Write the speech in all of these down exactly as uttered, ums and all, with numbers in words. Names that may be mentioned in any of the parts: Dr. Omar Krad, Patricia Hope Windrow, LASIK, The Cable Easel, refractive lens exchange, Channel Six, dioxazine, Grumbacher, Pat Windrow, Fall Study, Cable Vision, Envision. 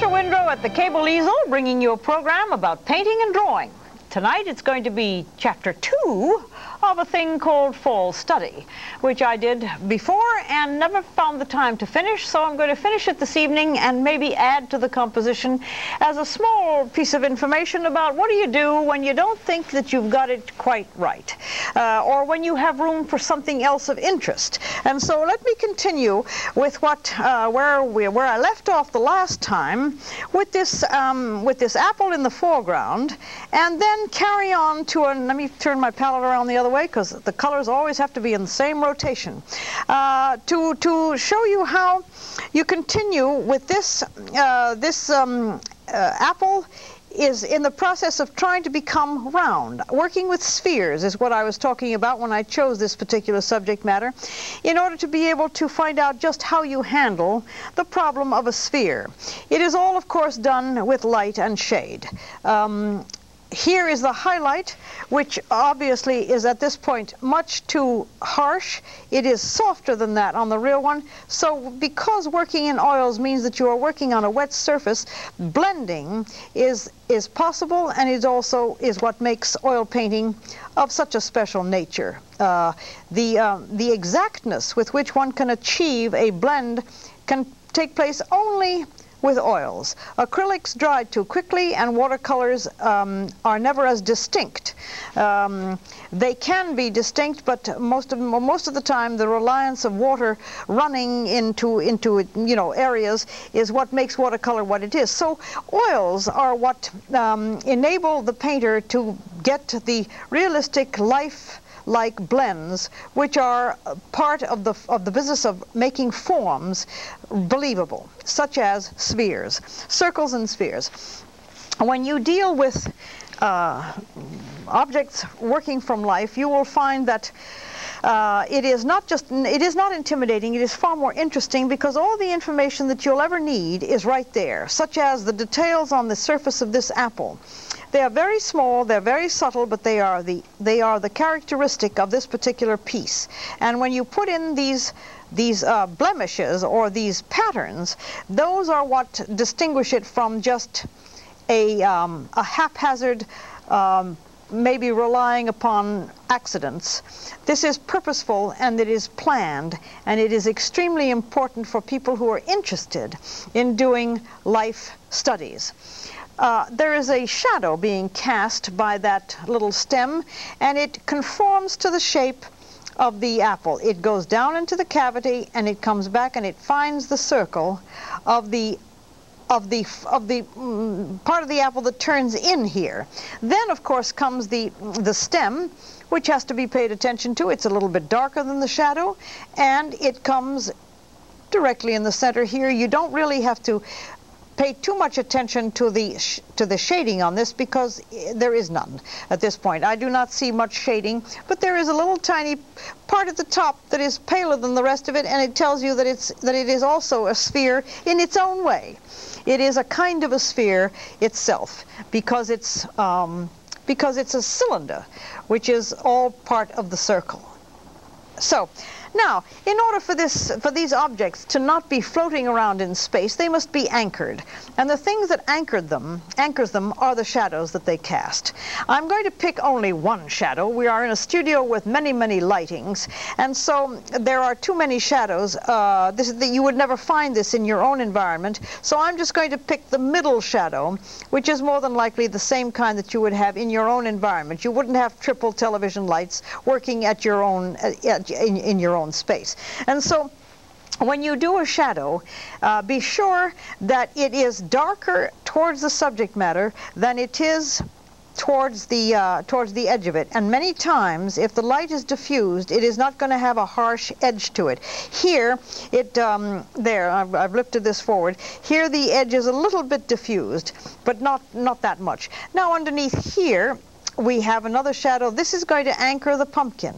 Patricia Windrow at the Cable Easel, bringing you a program about painting and drawing. Tonight it's going to be chapter two of a thing called Fall Study, which I did before and never found the time to finish, so I'm going to finish it this evening and maybe add to the composition as a small piece of information about what do you do when you don't think that you've got it quite right, uh, or when you have room for something else of interest. And so let me continue with what uh, where we where I left off the last time, with this um, with this apple in the foreground, and then carry on to a, let me turn my palette around the other way because the colors always have to be in the same rotation, uh, to to show you how you continue with this uh, this um, uh, apple is in the process of trying to become round. Working with spheres is what I was talking about when I chose this particular subject matter, in order to be able to find out just how you handle the problem of a sphere. It is all, of course, done with light and shade. Um, Here is the highlight, which obviously is at this point much too harsh. It is softer than that on the real one. So because working in oils means that you are working on a wet surface, blending is is possible, and it also is what makes oil painting of such a special nature. Uh, the, uh, the exactness with which one can achieve a blend can take place only with oils. Acrylics dry too quickly, and watercolors um, are never as distinct. Um, they can be distinct, but most of most of the time, the reliance of water running into into you know areas is what makes watercolor what it is. So oils are what um, enable the painter to get the realistic life. Like blends, which are part of the of the business of making forms believable, such as spheres, circles and spheres. When you deal with uh, objects working from life, you will find that Uh, it is not just, it is not intimidating, it is far more interesting, because all the information that you'll ever need is right there, such as the details on the surface of this apple. They are very small, they're very subtle, but they are the, they are the characteristic of this particular piece. And when you put in these These uh, blemishes or these patterns, those are what distinguish it from just a, um, a haphazard, um, maybe relying upon accidents. This is purposeful, and it is planned, and it is extremely important for people who are interested in doing life studies. Uh, there is a shadow being cast by that little stem, and it conforms to the shape of the apple. It goes down into the cavity, and it comes back, and it finds the circle of the of the of the mm, part of the apple that turns in here. Then, of course, comes the the stem, which has to be paid attention to. It's a little bit darker than the shadow, and it comes directly in the center here. You don't really have to pay too much attention to the sh to the shading on this, because there is none at this point. I do not see much shading, but there is a little tiny part at the top that is paler than the rest of it, and it tells you that it's that it is also a sphere in its own way. It is a kind of a sphere itself, because it's um, because it's a cylinder, which is all part of the circle. So. Now, in order for this, for these objects to not be floating around in space, they must be anchored. And the things that anchored them, anchors them are the shadows that they cast. I'm going to pick only one shadow. We are in a studio with many, many lightings, and so there are too many shadows. Uh, this is the, you would never find this in your own environment, so I'm just going to pick the middle shadow, which is more than likely the same kind that you would have in your own environment. You wouldn't have triple television lights working at your own, at, in, in your own space. And so when you do a shadow, uh, be sure that it is darker towards the subject matter than it is towards the uh, towards the edge of it. And many times, if the light is diffused, it is not going to have a harsh edge to it. Here, it um, there I've, I've lifted this forward. Here, the edge is a little bit diffused, but not not that much. Now, underneath here, we have another shadow. This is going to anchor the pumpkin.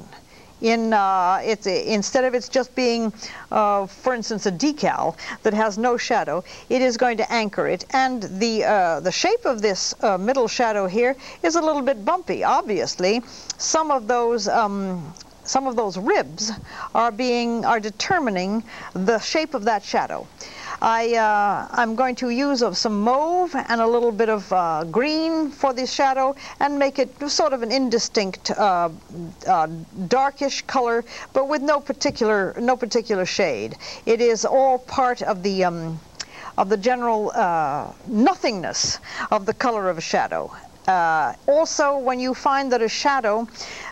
In, uh, it's, instead of it's just being, uh, for instance, a decal that has no shadow, it is going to anchor it. And the, uh, the shape of this uh, middle shadow here is a little bit bumpy. Obviously, some of those, um, some of those ribs are, being, are determining the shape of that shadow. I, uh, I'm going to use of some mauve and a little bit of uh, green for the shadow and make it sort of an indistinct uh, uh, darkish color, but with no particular, no particular shade. It is all part of the, um, of the general uh, nothingness of the color of a shadow. Uh, also, when you find that a shadow,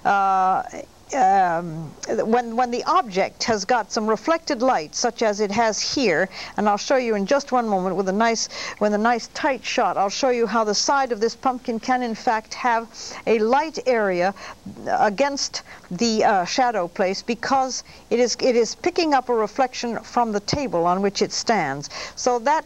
uh, Um, when, when the object has got some reflected light, such as it has here, and I'll show you in just one moment with a nice, with a nice tight shot, I'll show you how the side of this pumpkin can in fact have a light area against the uh, shadow place, because it is, it is picking up a reflection from the table on which it stands. So that,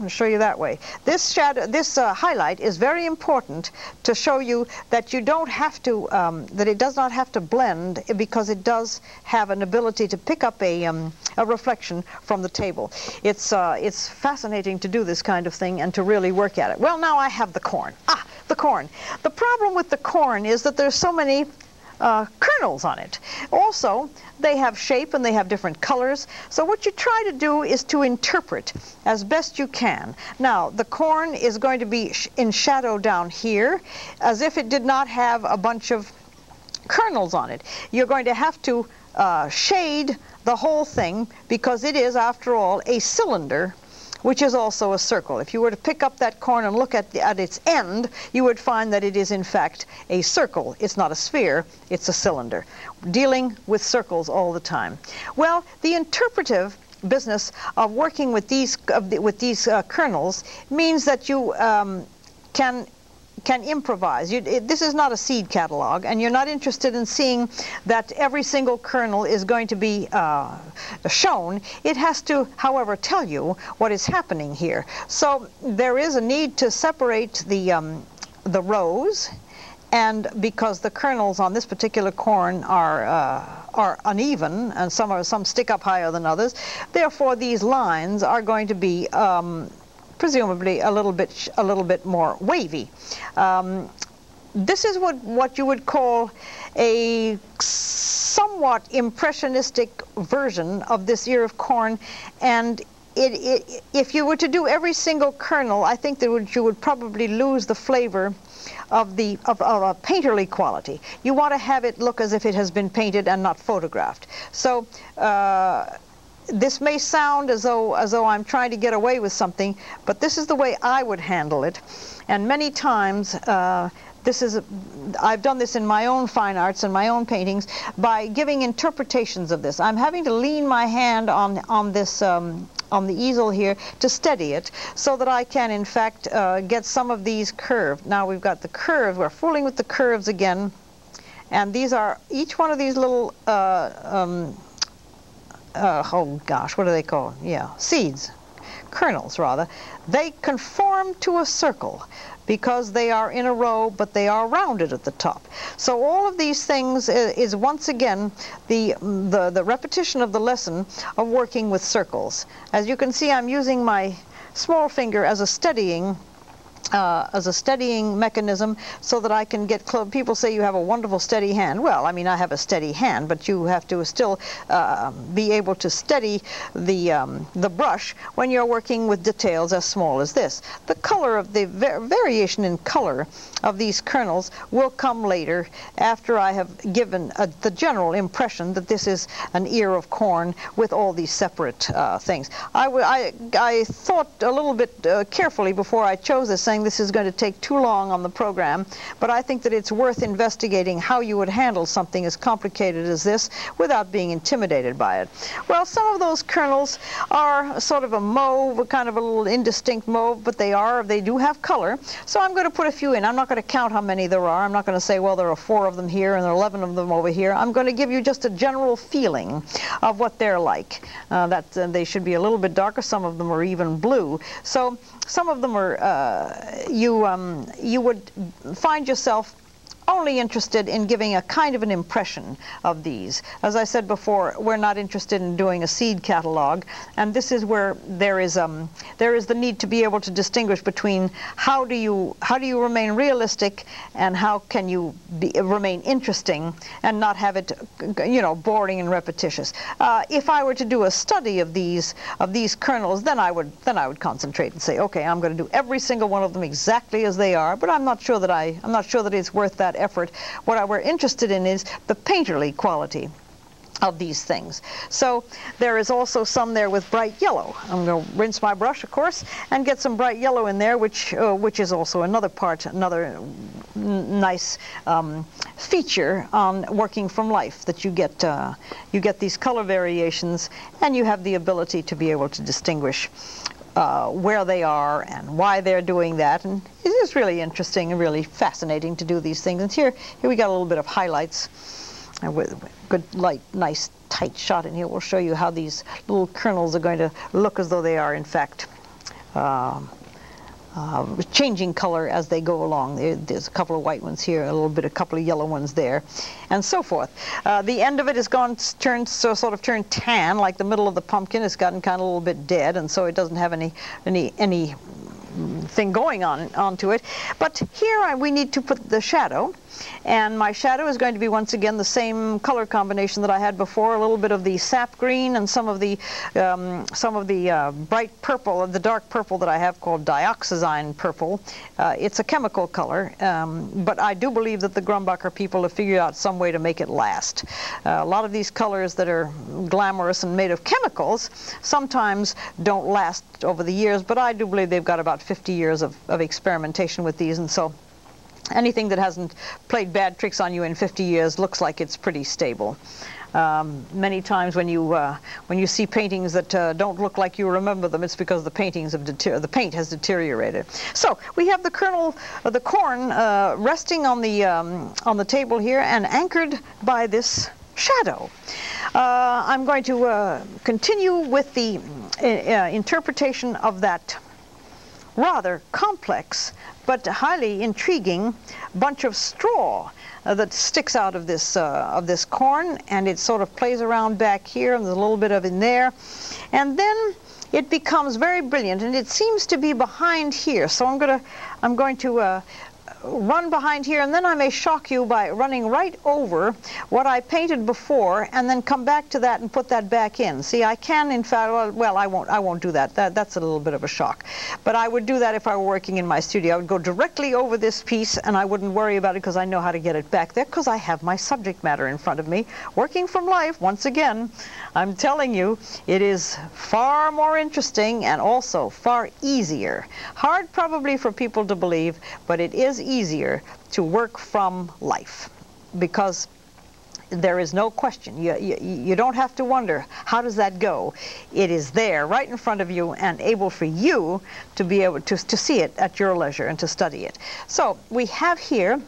I'll show you that way. This shadow, this uh, highlight is very important to show you that you don't have to, um, that it does not have to blend, because it does have an ability to pick up a, um, a reflection from the table. It's, uh, it's fascinating to do this kind of thing and to really work at it. Well, now I have the corn. Ah, the corn. The problem with the corn is that there's so many Uh, kernels on it. Also, they have shape and they have different colors. So what you try to do is to interpret as best you can. Now, the corn is going to be sh in shadow down here, as if it did not have a bunch of kernels on it. You're going to have to uh, shade the whole thing, because it is, after all, a cylinder, which is also a circle. If you were to pick up that corn and look at, the, at its end, you would find that it is in fact a circle. It's not a sphere, it's a cylinder. Dealing with circles all the time. Well, the interpretive business of working with these, of the, with these uh, kernels means that you um, can can improvise. You, it, this is not a seed catalog, and you're not interested in seeing that every single kernel is going to be uh, shown. It has to, however, tell you what is happening here. So there is a need to separate the, um, the rows, and because the kernels on this particular corn are, uh, are uneven, and some, are, some stick up higher than others, therefore these lines are going to be um, presumably a little bit, a little bit more wavy. Um, this is what, what you would call a somewhat impressionistic version of this ear of corn, and it, it, if you were to do every single kernel, I think that would, you would probably lose the flavor of, the, of, of a painterly quality. You want to have it look as if it has been painted and not photographed. So, uh, this may sound as though, as though I'm trying to get away with something, but this is the way I would handle it. And many times, uh, this is a, I've done this in my own fine arts and my own paintings, by giving interpretations of this. I'm having to lean my hand on, on this, um, on the easel here to steady it, so that I can in fact uh, get some of these curved. Now we've got the curve, we're fooling with the curves again. And these are, each one of these little, uh, um, Uh, oh gosh, what do they call them? Yeah, seeds, kernels rather. They conform to a circle because they are in a row, but they are rounded at the top. So all of these things is, is once again the, the, the repetition of the lesson of working with circles. As you can see, I'm using my small finger as a steadying Uh, as a steadying mechanism, so that I can get close. People say you have a wonderful steady hand. Well, I mean, I have a steady hand, but you have to still uh, be able to steady the, um, the brush when you're working with details as small as this. The color of the va variation in color of these kernels will come later, after I have given a, the general impression that this is an ear of corn with all these separate uh, things. I, w I, I thought a little bit uh, carefully before I chose this, saying this is going to take too long on the program, but I think that it's worth investigating how you would handle something as complicated as this without being intimidated by it. Well, some of those kernels are sort of a mauve, kind of a little indistinct mauve, but they are, they do have color, so I'm going to put a few in. I'm not going to count how many there are. I'm not going to say, well, there are four of them here and there are eleven of them over here. I'm going to give you just a general feeling of what they're like. Uh, that uh, they should be a little bit darker. Some of them are even blue. So some of them are, uh, you, um, you would find yourself only interested in giving a kind of an impression of these. As I said before, we're not interested in doing a seed catalog, and this is where there is um there is the need to be able to distinguish between how do you how do you remain realistic and how can you be, remain interesting and not have it, you know, boring and repetitious. Uh, if I were to do a study of these of these kernels, then I would then I would concentrate and say, okay, I'm going to do every single one of them exactly as they are, but I'm not sure that I I'm not sure that it's worth that effort. What I, we're interested in is the painterly quality of these things. So there is also some there with bright yellow. I'm going to rinse my brush, of course, and get some bright yellow in there, which uh, which is also another part, another nice um, feature on working from life, that you get uh, you get these color variations, and you have the ability to be able to distinguish Uh, where they are and why they're doing that. And it is really interesting and really fascinating to do these things. And here, here we got a little bit of highlights. And with good light, nice tight shot in here, we'll show you how these little kernels are going to look as though they are, in fact, uh, uh, changing color as they go along. There, there's a couple of white ones here, a little bit, a couple of yellow ones there, and so forth. Uh, the end of it is gone, turned, so sort of turned tan, like the middle of the pumpkin. It's gotten kind of a little bit dead, and so it doesn't have any any any thing going on onto it. But here I, we need to put the shadow, and my shadow is going to be once again the same color combination that I had before. A little bit of the sap green and some of the um, some of the uh, bright purple, the dark purple that I have called dioxazine purple. Uh, it's a chemical color, um, but I do believe that the Grumbacher people have figured out some way to make it last. Uh, a lot of these colors that are glamorous and made of chemicals sometimes don't last over the years, but I do believe they've got about fifty years of, of experimentation with these, and so anything that hasn't played bad tricks on you in fifty years looks like it's pretty stable. Um, many times when you uh, when you see paintings that uh, don't look like you remember them, it's because the paintings have deter the paint has deteriorated. So we have the kernel, uh, the corn, uh, resting on the um, on the table here and anchored by this shadow. Uh, I'm going to uh, continue with the uh, interpretation of that rather complex but highly intriguing bunch of straw uh, that sticks out of this uh, of this corn, and it sort of plays around back here, and there's a little bit of in there, and then it becomes very brilliant, and it seems to be behind here. So I'm gonna I'm going to uh, run behind here, and then I may shock you by running right over what I painted before and then come back to that and put that back in. See, I can, in fact, well, I won't I won't do that. that that's a little bit of a shock, but I would do that if I were working in my studio. I would go directly over this piece and I wouldn't worry about it, because I know how to get it back there, because I have my subject matter in front of me. Working from life, once again, I'm telling you, it is far more interesting and also far easier. Hard probably for people to believe, but it is easier easier to work from life, because there is no question. You, you, you don't have to wonder, how does that go? It is there right in front of you and able for you to be able to, to see it at your leisure and to study it. So we have here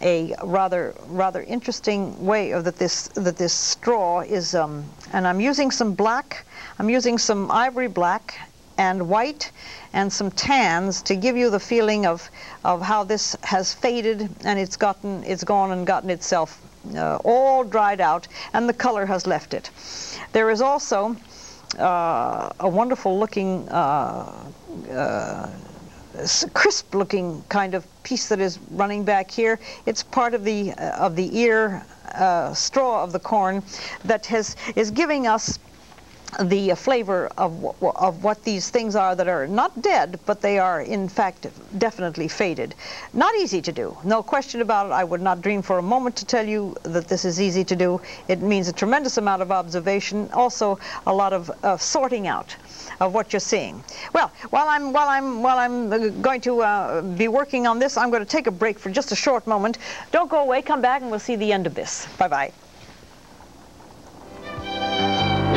a rather rather interesting way of that this that this straw is, um, and I'm using some black, I'm using some ivory black and white and some tans to give you the feeling of of how this has faded, and it's gotten it's gone and gotten itself uh, all dried out, and the color has left it. There is also uh, a wonderful looking uh, uh, crisp looking kind of piece that is running back here. It's part of the uh, of the ear uh, straw of the corn that has is giving us the uh, flavor of, of what these things are that are not dead, but they are in fact definitely faded. Not easy to do, no question about it. I would not dream for a moment to tell you that this is easy to do. It means a tremendous amount of observation, also a lot of uh, sorting out of what you're seeing. Well, while I'm while I'm while I'm going to uh, be working on this, I'm going to take a break for just a short moment. Don't go away. Come back, and we'll see the end of this. Bye bye. Thank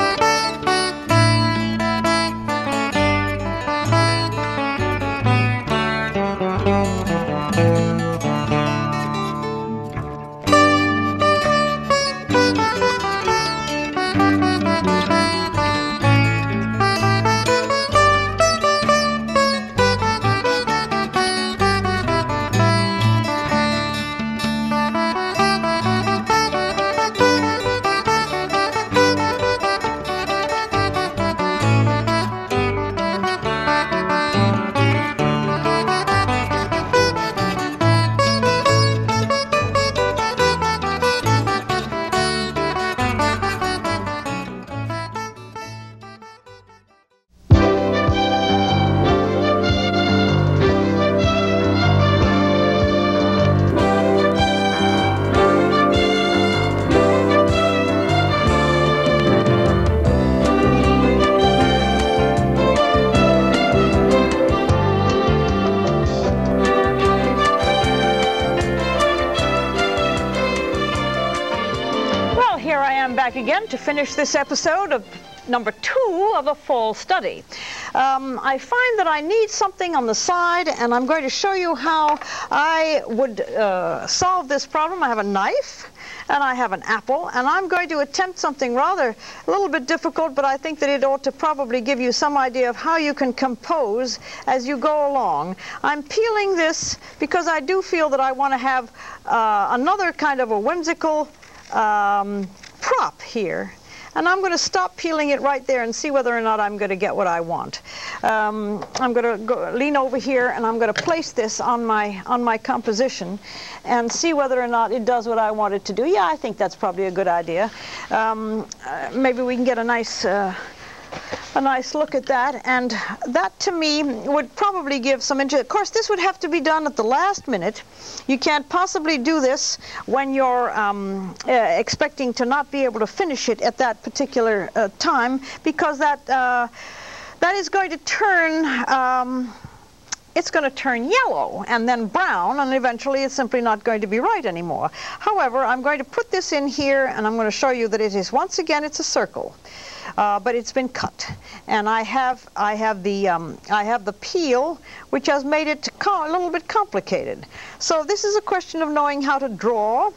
you. I'm back again to finish this episode of number two of a fall study. Um, I find that I need something on the side, and I'm going to show you how I would uh, solve this problem. I have a knife and I have an apple, and I'm going to attempt something rather a little bit difficult, but I think that it ought to probably give you some idea of how you can compose as you go along. I'm peeling this because I do feel that I want to have uh, another kind of a whimsical um, prop here. And I'm going to stop peeling it right there and see whether or not I'm going to get what I want. Um, I'm going to go, lean over here, and I'm going to place this on my on my composition and see whether or not it does what I want it to do. Yeah, I think that's probably a good idea. Um, uh, maybe we can get a nice uh, a nice look at that, and that to me would probably give some interest. Of course, this would have to be done at the last minute. You can't possibly do this when you're um, uh, expecting to not be able to finish it at that particular uh, time, because that uh, that is going to turn um, it's going to turn yellow and then brown, and eventually it's simply not going to be right anymore. However, I'm going to put this in here, and I'm going to show you that it is, once again, it's a circle. Uh, but it's been cut, and I have I have the um, I have the peel, which has made it a little bit complicated. So this is a question of knowing how to draw,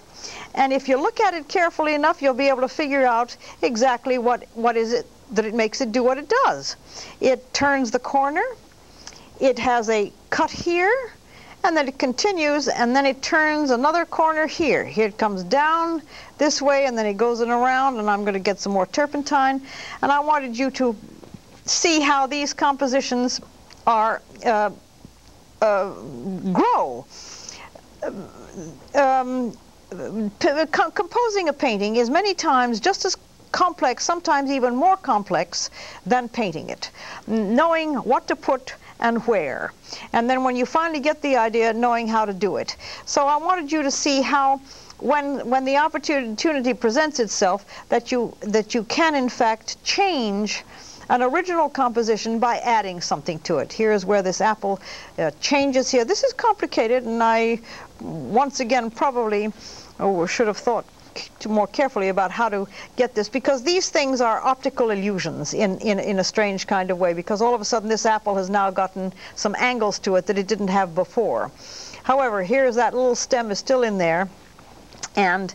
and if you look at it carefully enough, you'll be able to figure out exactly what what is it that it makes it do what it does. It turns the corner, it has a cut here, and then it continues, and then it turns another corner here. Here it comes down this way, and then it goes in around, and I'm going to get some more turpentine. And I wanted you to see how these compositions are uh, uh, grow. Um, composing a painting is many times just as complex, sometimes even more complex, than painting it. Knowing what to put and where, and then when you finally get the idea, knowing how to do it. So I wanted you to see how, when when the opportunity presents itself, that you that you can in fact change an original composition by adding something to it. Here's where this apple uh, changes here. This is complicated, and I once again probably oh, should have thought more carefully about how to get this, because these things are optical illusions in, in, in a strange kind of way, because all of a sudden this apple has now gotten some angles to it that it didn't have before. However, here's that little stem is still in there, and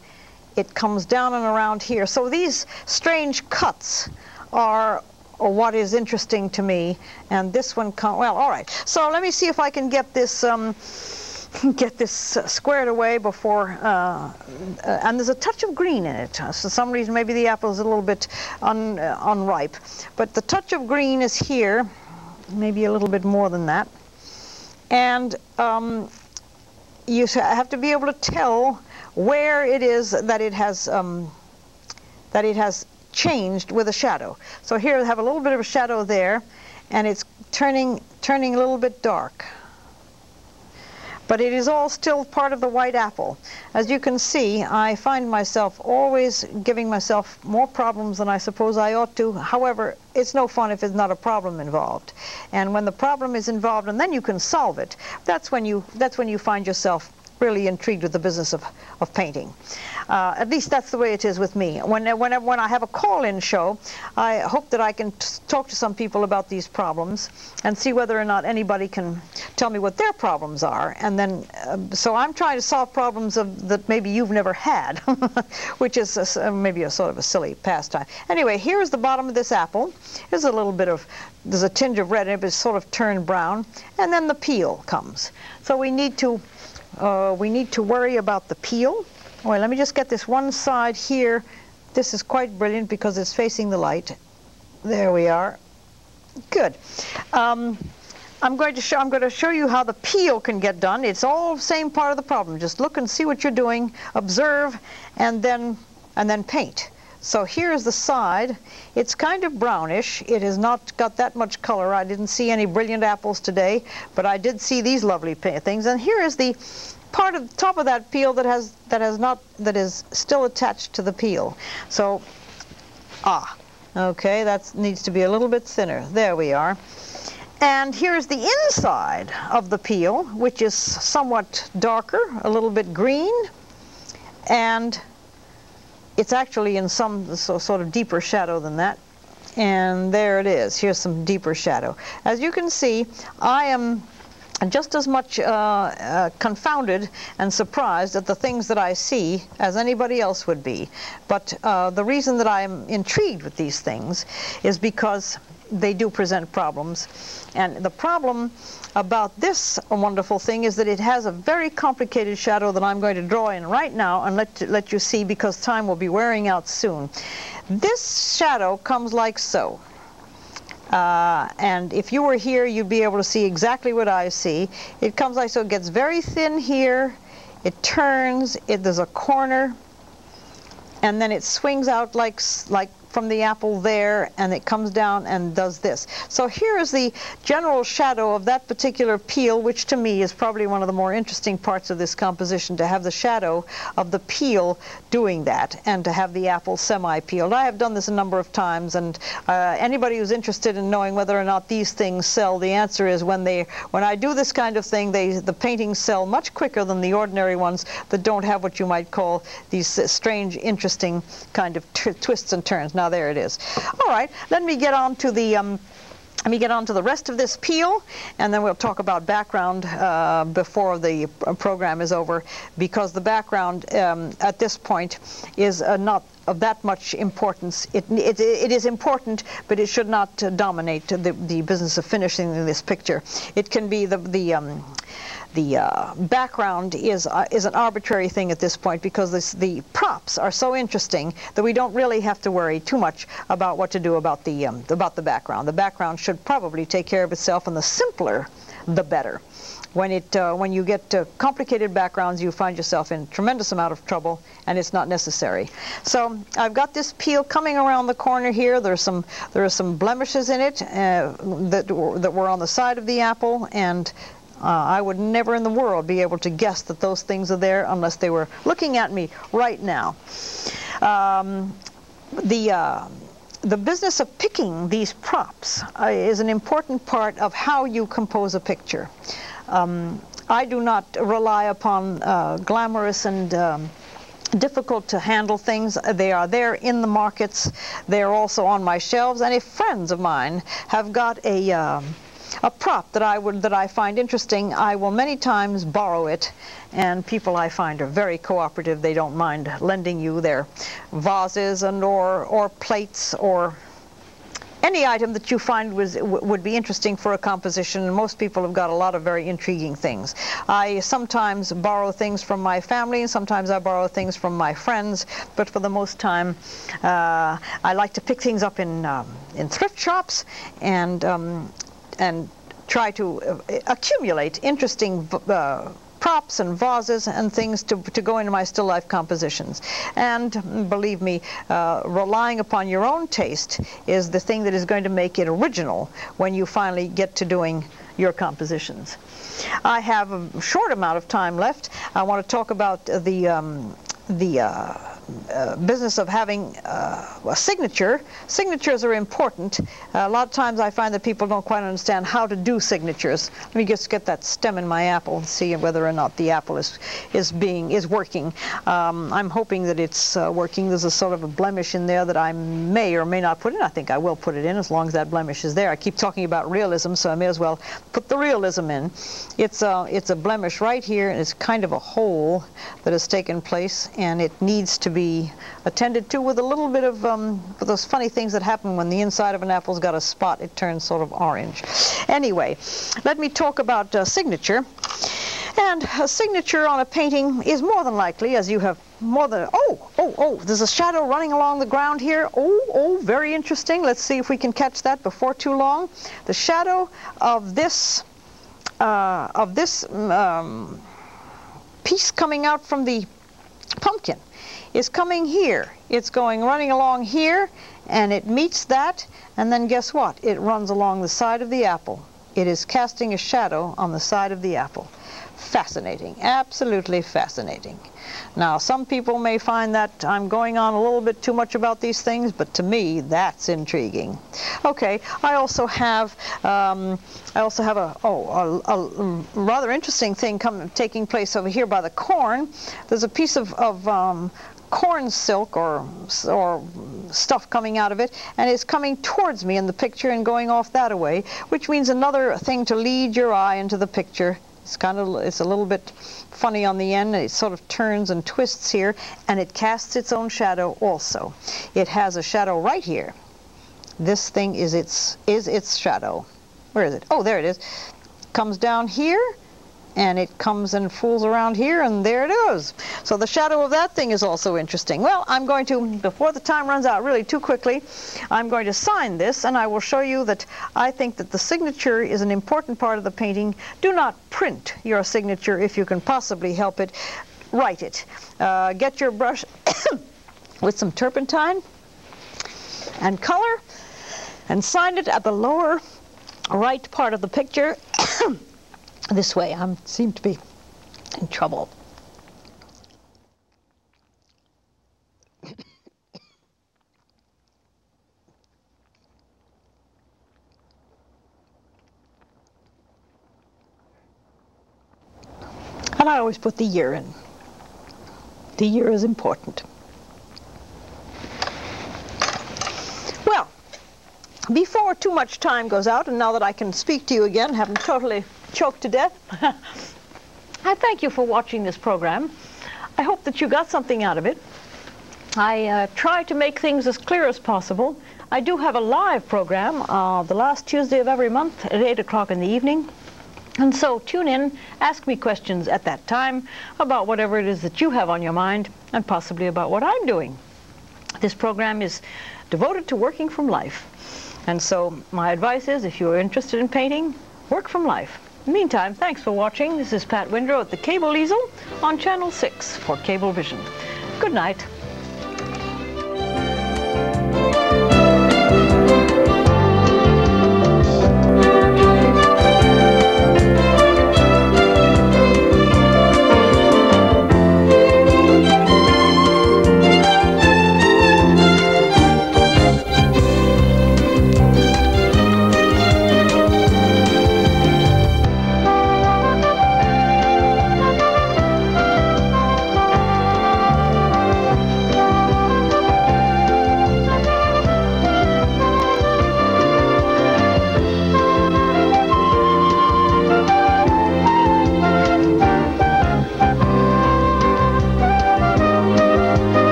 it comes down and around here. So these strange cuts are what is interesting to me, and this one, well, all right. So let me see if I can get this um, get this uh, squared away before, uh, uh, and there's a touch of green in it. Uh, so for some reason, maybe the apple is a little bit un, uh, unripe, but the touch of green is here, maybe a little bit more than that. And um, you have to be able to tell where it is that it has um, that it has changed with a shadow. So here we have a little bit of a shadow there, and it's turning turning a little bit dark. But it is all still part of the white apple. As you can see, I find myself always giving myself more problems than I suppose I ought to. However, it's no fun if it's not a problem involved. And when the problem is involved and then you can solve it, that's when you, that's when you find yourself really intrigued with the business of, of painting. Uh, at least that's the way it is with me. When, when, when I have a call-in show, I hope that I can t talk to some people about these problems and see whether or not anybody can tell me what their problems are. And then, uh, so I'm trying to solve problems of, that maybe you've never had, which is a, maybe a sort of a silly pastime. Anyway, here's the bottom of this apple. There's a little bit of, there's a tinge of red, and it's sort of turned brown. And then the peel comes. So we need to Uh, we need to worry about the peel. Well, let me just get this one side here. This is quite brilliant because it's facing the light. There we are. Good. Um, I'm going to show. I'm going to show you how the peel can get done. It's all the same part of the problem. Just look and see what you're doing. Observe, and then and then paint. So here's the side. It's kind of brownish. It has not got that much color. I didn't see any brilliant apples today, but I did see these lovely things. And here is the part of the top of that peel that has that has not that is still attached to the peel. So, ah, okay, that needs to be a little bit thinner. There we are. And here's the inside of the peel, which is somewhat darker, a little bit green, and it's actually in some so, sort of deeper shadow than that. And there it is. Here's some deeper shadow. As you can see, I am just as much uh, uh, confounded and surprised at the things that I see as anybody else would be. But uh, the reason that I'm intrigued with these things is because they do present problems. And the problem about this wonderful thing is that it has a very complicated shadow that I'm going to draw in right now and let, let you see, because time will be wearing out soon. This shadow comes like so. Uh, and if you were here, you'd be able to see exactly what I see. It comes like so. It gets very thin here. It turns. It, there's a corner. And then it swings out like, like from the apple there, and it comes down and does this. So here is the general shadow of that particular peel, which to me is probably one of the more interesting parts of this composition, to have the shadow of the peel doing that and to have the apple semi-peeled. I have done this a number of times, and uh, anybody who's interested in knowing whether or not these things sell, the answer is when they, when I do this kind of thing, they, the paintings sell much quicker than the ordinary ones that don't have what you might call these uh, strange, interesting kind of t twists and turns. Now, Now there it is. All right, let me get on to the um, let me get on to the rest of this peel, and then we'll talk about background uh, before the program is over, because the background um, at this point is uh, not of that much importance. It, it it is important, but it should not uh, dominate the the business of finishing this picture. It can be the the. Um, The uh, background is uh, is an arbitrary thing at this point, because this, the props are so interesting that we don't really have to worry too much about what to do about the um, about the background. The background should probably take care of itself, and the simpler, the better. When it uh, when you get uh, complicated backgrounds, you find yourself in a tremendous amount of trouble, and it's not necessary. So I've got this peel coming around the corner here. There's some there are some blemishes in it uh, that that were on the side of the apple, and Uh, I would never in the world be able to guess that those things are there unless they were looking at me right now. Um, the, uh, the business of picking these props uh, is an important part of how you compose a picture. Um, I do not rely upon uh, glamorous and um, difficult to handle things. They are there in the markets. They are also on my shelves. And if friends of mine have got a um, A prop that I would that I find interesting, I will many times borrow it, and people I find are very cooperative. They don't mind lending you their vases and or or plates or any item that you find was, would be interesting for a composition. Most people have got a lot of very intriguing things. I sometimes borrow things from my family, and sometimes I borrow things from my friends, but for the most time, uh, I like to pick things up in, um, in thrift shops, and um, and try to uh, accumulate interesting uh, props and vases and things to, to go into my still life compositions. And believe me, uh, relying upon your own taste is the thing that is going to make it original when you finally get to doing your compositions. I have a short amount of time left. I want to talk about the, um, the uh, Uh, business of having uh, a signature. Signatures are important. Uh, a lot of times I find that people don't quite understand how to do signatures. Let me just get that stem in my apple and see whether or not the apple is is being is working. Um, I'm hoping that it's uh, working. There's a sort of a blemish in there that I may or may not put in. I think I will put it in as long as that blemish is there. I keep talking about realism, so I may as well put the realism in. It's a, it's a blemish right here, and it's kind of a hole that has taken place, and it needs to be attended to with a little bit of um, those funny things that happen when the inside of an apple's got a spot. It turns sort of orange. Anyway, let me talk about uh, signature. And a signature on a painting is more than likely, as you have more than, oh, oh, oh, there's a shadow running along the ground here. Oh, oh, very interesting. Let's see if we can catch that before too long. The shadow of this, uh, of this um, piece coming out from the pumpkin is coming here. It's going running along here, and it meets that, and then guess what? It runs along the side of the apple. It is casting a shadow on the side of the apple. Fascinating, absolutely fascinating. Now, some people may find that I'm going on a little bit too much about these things, but to me, that's intriguing. Okay, I also have, um, I also have a oh a, a rather interesting thing come, taking place over here by the corn. There's a piece of, of um, corn silk or, or stuff coming out of it, and it's coming towards me in the picture and going off that away, which means another thing to lead your eye into the picture. It's kind of, it's a little bit funny on the end. It sort of turns and twists here, and it casts its own shadow also. It has a shadow right here. This thing is its, is its shadow. Where is it? Oh, there it is. Comes down here, and it comes and fools around here, and there it is. So the shadow of that thing is also interesting. Well, I'm going to, before the time runs out really too quickly, I'm going to sign this, and I will show you that I think that the signature is an important part of the painting. Do not print your signature if you can possibly help it. Write it. Uh, get your brush with some turpentine and color, and sign it at the lower right part of the picture. This way, I seem to be in trouble. And I always put the year in. The year is important. Well, before too much time goes out, and now that I can speak to you again, haven't totally choked to death. I thank you for watching this program. I hope that you got something out of it. I uh, try to make things as clear as possible. I do have a live program uh, the last Tuesday of every month at eight o'clock in the evening. And so tune in, ask me questions at that time about whatever it is that you have on your mind and possibly about what I'm doing. This program is devoted to working from life. And so my advice is, if you are interested in painting, work from life. Meantime, thanks for watching. This is Pat Windrow at the Cable Easel on Channel Six for Cable Vision. Good night.